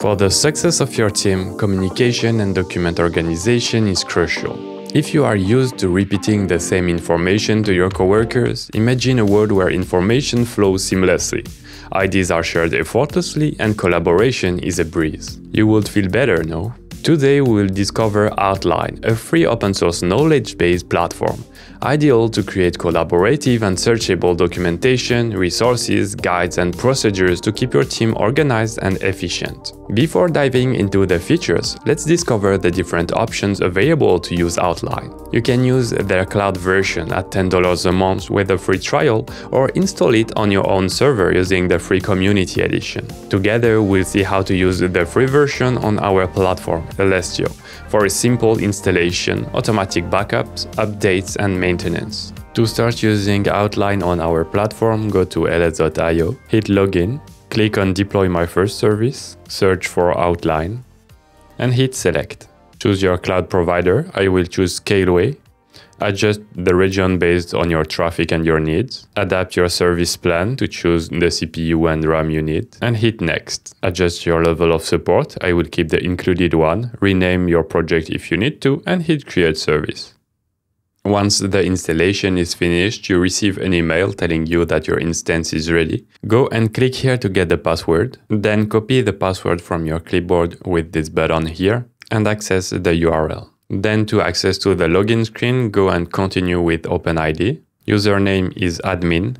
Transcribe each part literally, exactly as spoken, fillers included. For the success of your team, communication and document organization is crucial. If you are used to repeating the same information to your coworkers, imagine a world where information flows seamlessly, ideas are shared effortlessly, and collaboration is a breeze. You would feel better, no? Today we will discover Outline, a free open-source knowledge-based platform, ideal to create collaborative and searchable documentation, resources, guides and procedures to keep your team organized and efficient. Before diving into the features, let's discover the different options available to use Outline. You can use their cloud version at ten dollars a month with a free trial or install it on your own server using the free community edition. Together, we'll see how to use the free version on our platform, Elestio, for a simple installation, automatic backups, updates and maintenance. To start using Outline on our platform, go to l s dot i o, hit login, click on Deploy my first service, search for Outline, and hit Select. Choose your cloud provider. I will choose Scaleway. Adjust the region based on your traffic and your needs. Adapt your service plan to choose the C P U and RAM you need, and hit Next. Adjust your level of support. I will keep the included one. Rename your project if you need to, and hit Create Service. Once the installation is finished, you receive an email telling you that your instance is ready. Go and click here to get the password, then copy the password from your clipboard with this button here and access the U R L. Then to access to the login screen, go and continue with OpenID. Username is admin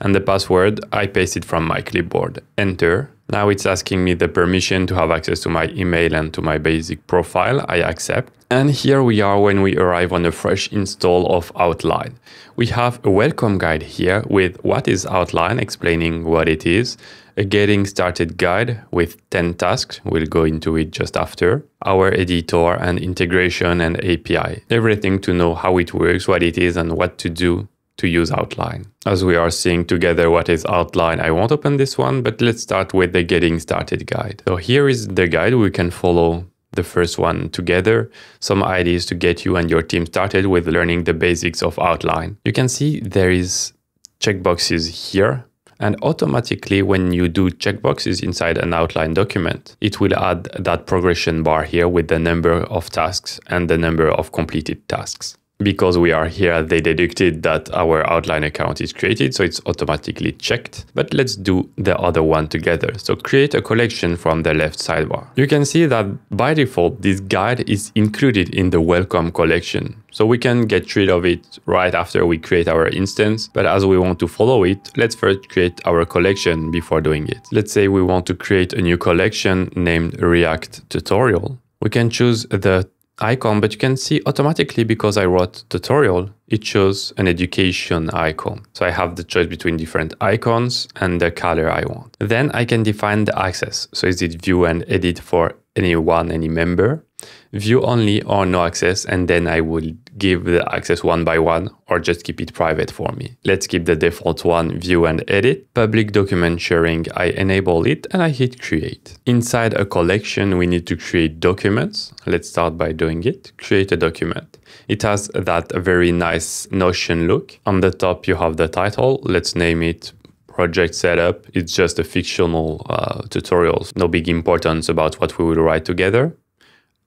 and the password I pasted from my clipboard. Enter. Now it's asking me the permission to have access to my email and to my basic profile. I accept. And here we are when we arrive on a fresh install of Outline. We have a welcome guide here with what is Outline, explaining what it is, a getting started guide with ten tasks, we'll go into it just after, our editor and integration and A P I, everything to know how it works, what it is and what to do to use Outline. As we are seeing together what is Outline, I won't open this one, but let's start with the getting started guide. So here is the guide. We can follow the first one together, some ideas to get you and your team started with learning the basics of Outline. You can see there is checkboxes here, and automatically when you do checkboxes inside an Outline document, it will add that progression bar here with the number of tasks and the number of completed tasks. Because we are here, they deducted that our Outline account is created, so it's automatically checked. But let's do the other one together. So create a collection from the left sidebar. You can see that by default, this guide is included in the welcome collection. So we can get rid of it right after we create our instance. But as we want to follow it, let's first create our collection before doing it. Let's say we want to create a new collection named React Tutorial. We can choose the icon, but you can see automatically because I wrote tutorial, it chose an education icon. So I have the choice between different icons and the color I want. Then I can define the access. So is it view and edit for anyone, any member, view only or no access, and then I will give the access one by one or just keep it private for me. Let's keep the default one, view and edit. Public document sharing, I enable it and I hit create. Inside a collection, we need to create documents. Let's start by doing it. Create a document. It has that very nice Notion look. On the top, you have the title. Let's name it Project Setup. It's just a fictional uh, tutorial. No big importance about what we will write together.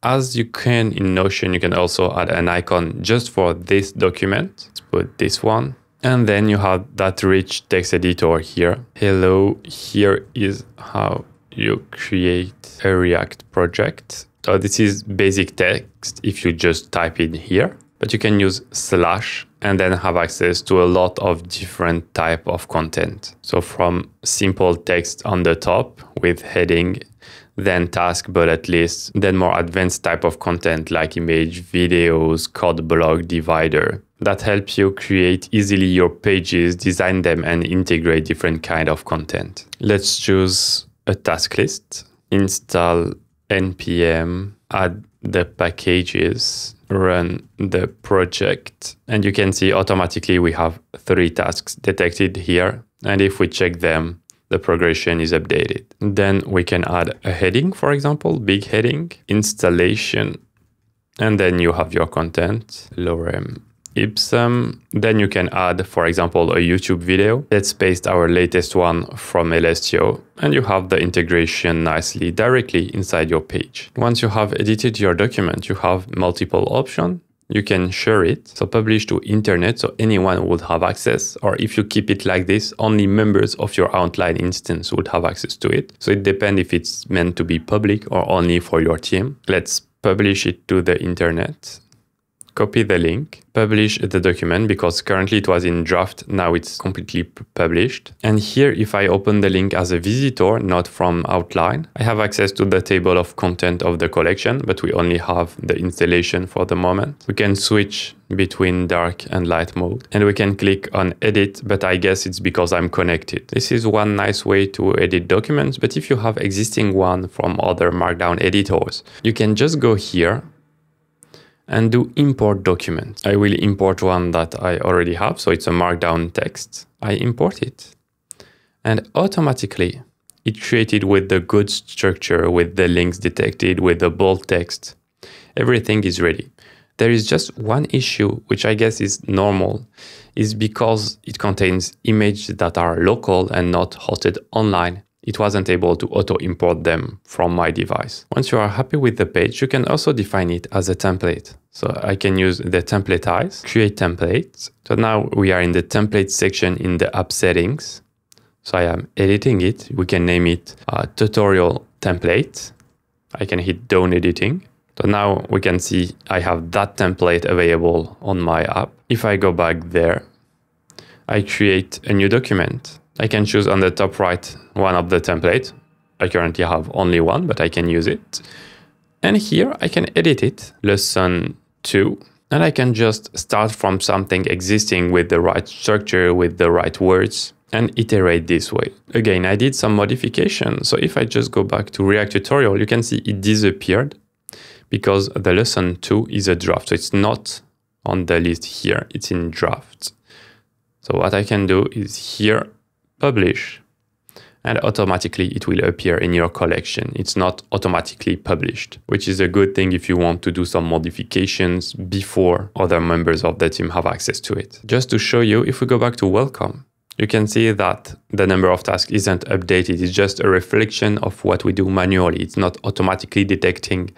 As you can in Notion, you can also add an icon just for this document. Let's put this one. And then you have that rich text editor here. Hello, here is how you create a React project. So this is basic text if you just type in here, but you can use slash and then have access to a lot of different type of content. So from simple text on the top with heading, then task bullet list, then more advanced type of content like image, videos, code block, divider. That helps you create easily your pages, design them and integrate different kind of content. Let's choose a task list, install N P M, add the packages, run the project, and you can see automatically we have three tasks detected here. And if we check them, the progression is updated. Then we can add a heading, for example, big heading, installation, and then you have your content, lorem ipsum. Then you can add, for example, a YouTube video. Let's paste our latest one from Elestio, and you have the integration nicely directly inside your page. Once you have edited your document, you have multiple options. You can share it, so publish to internet, so anyone would have access. Or if you keep it like this, only members of your Outline instance would have access to it. So it depends if it's meant to be public or only for your team. Let's publish it to the internet. Copy the link, publish the document, because currently it was in draft, now it's completely published. And here, if I open the link as a visitor, not from Outline, I have access to the table of content of the collection, but we only have the installation for the moment. We can switch between dark and light mode, and we can click on edit, but I guess it's because I'm connected. This is one nice way to edit documents, but if you have existing one from other Markdown editors, you can just go here and do import document. I will import one that I already have, so it's a Markdown text. I import it, and automatically it created with the good structure, with the links detected, with the bold text. Everything is ready. There is just one issue, which I guess is normal, is because it contains images that are local and not hosted online. It wasn't able to auto-import them from my device. Once you are happy with the page, you can also define it as a template. So I can use the templatize, create templates. So now we are in the template section in the app settings. So I am editing it. We can name it uh, tutorial template. I can hit done editing. So now we can see I have that template available on my app. If I go back there, I create a new document. I can choose on the top right one of the templates. I currently have only one, but I can use it. And here I can edit it, lesson two, and I can just start from something existing with the right structure, with the right words, and iterate this way. Again, I did some modification. So if I just go back to React tutorial, you can see it disappeared because the lesson two is a draft. So it's not on the list here, it's in draft. So what I can do is here, publish, and automatically it will appear in your collection. It's not automatically published, which is a good thing if you want to do some modifications before other members of the team have access to it. Just to show you, if we go back to welcome, you can see that the number of tasks isn't updated. It's just a reflection of what we do manually. It's not automatically detecting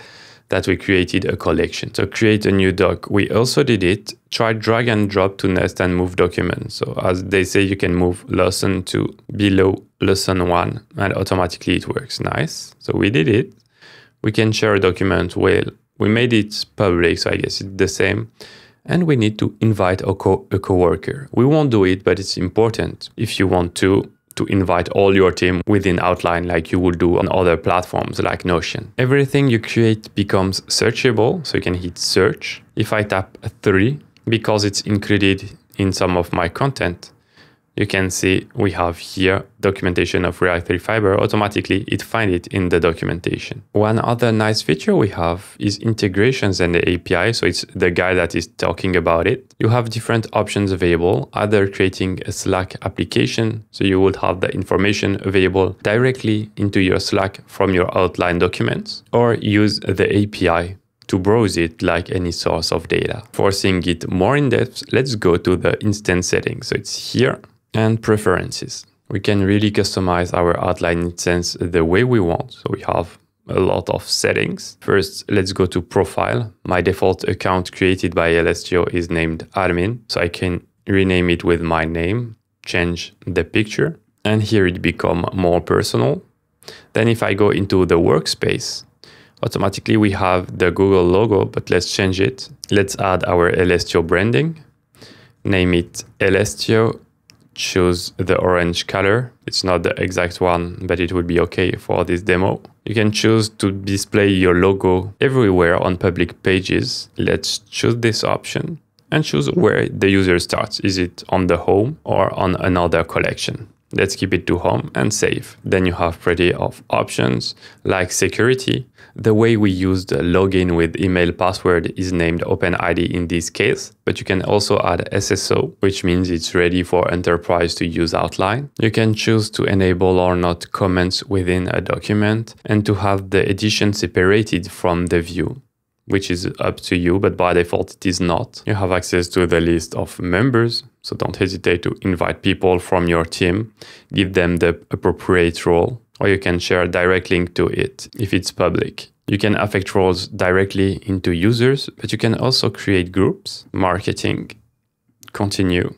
that we created a collection. So create a new doc. We also did it. Try drag and drop to nest and move documents. So as they say, you can move lesson two below lesson one, and automatically it works. Nice. So we did it. We can share a document. Well, we made it public, so I guess it's the same. And we need to invite a co- a coworker. We won't do it, but it's important if you want to to invite all your team within Outline like you would do on other platforms like Notion. Everything you create becomes searchable, so you can hit search. If I tap three, because it's included in some of my content, you can see we have here documentation of React three Fiber. Automatically, it finds it in the documentation. One other nice feature we have is integrations and the A P I. So it's the guy that is talking about it. You have different options available, either creating a Slack application, so you would have the information available directly into your Slack from your Outline documents, or use the A P I to browse it like any source of data. For seeing it more in depth, let's go to the instance settings. So it's here. And preferences. We can really customize our Outline instance the way we want. So we have a lot of settings. First, let's go to profile. My default account created by Elestio is named admin. So I can rename it with my name, change the picture, and here it becomes more personal. Then if I go into the workspace, automatically we have the Google logo, but let's change it. Let's add our Elestio branding, name it Elestio. Choose the orange color. It's not the exact one, but it would be okay for this demo. You can choose to display your logo everywhere on public pages. Let's choose this option and choose where the user starts. Is it on the home or on another collection? Let's keep it to home and save. Then you have plenty of options like security. The way we use the login with email password is named OpenID in this case, but you can also add S S O, which means it's ready for enterprise to use Outline. You can choose to enable or not comments within a document and to have the edition separated from the view. which is up to you, but by default it is not. You have access to the list of members, so don't hesitate to invite people from your team, give them the appropriate role, or you can share a direct link to it if it's public. You can affect roles directly into users, but you can also create groups. Marketing, continue.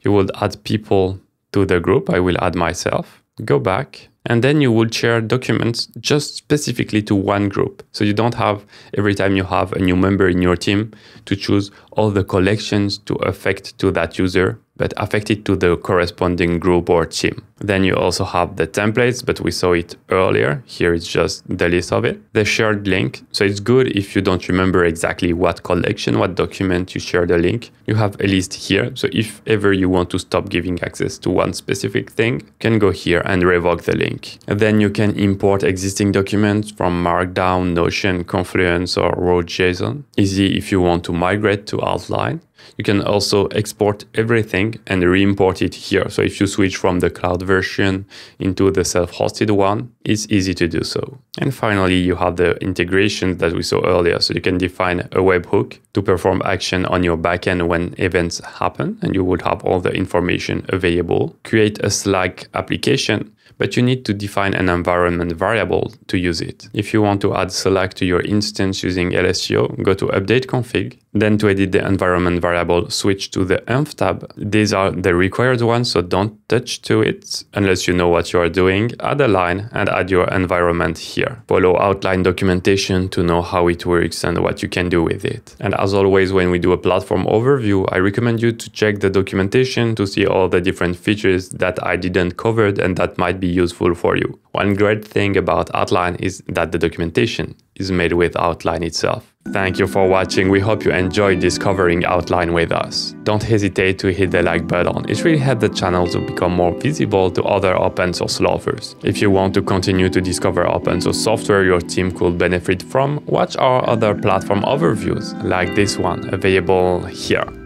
You will add people to the group. I will add myself. Go back. And then you would share documents just specifically to one group. So you don't have, every time you have a new member in your team, to choose all the collections to affect to that user, but affect it to the corresponding group or team. Then you also have the templates, but we saw it earlier. Here it's just the list of it. The shared link. So it's good if you don't remember exactly what collection, what document you share the link. You have a list here. So if ever you want to stop giving access to one specific thing, you can go here and revoke the link. And then you can import existing documents from Markdown, Notion, Confluence, or raw JSON. Easy if you want to migrate to Outline. You can also export everything and re-import it here. So if you switch from the cloud version into the self-hosted one, it's easy to do so. And finally, you have the integrations that we saw earlier. So you can define a webhook to perform action on your backend when events happen, and you would have all the information available. Create a Slack application, but you need to define an environment variable to use it. If you want to add Slack to your instance using Elestio, go to Update Config. Then to edit the environment variable, switch to the Env tab. These are the required ones, so don't touch to it unless you know what you are doing. Add a line and add your environment here. Follow Outline documentation to know how it works and what you can do with it. And as always, when we do a platform overview, I recommend you to check the documentation to see all the different features that I didn't cover and that might be useful for you. One great thing about Outline is that the documentation is made with Outline itself. Thank you for watching. We hope you enjoyed discovering Outline with us. Don't hesitate to hit the like button. It really helps the channel to become more visible to other open source lovers. If you want to continue to discover open source software your team could benefit from, watch our other platform overviews like this one available here.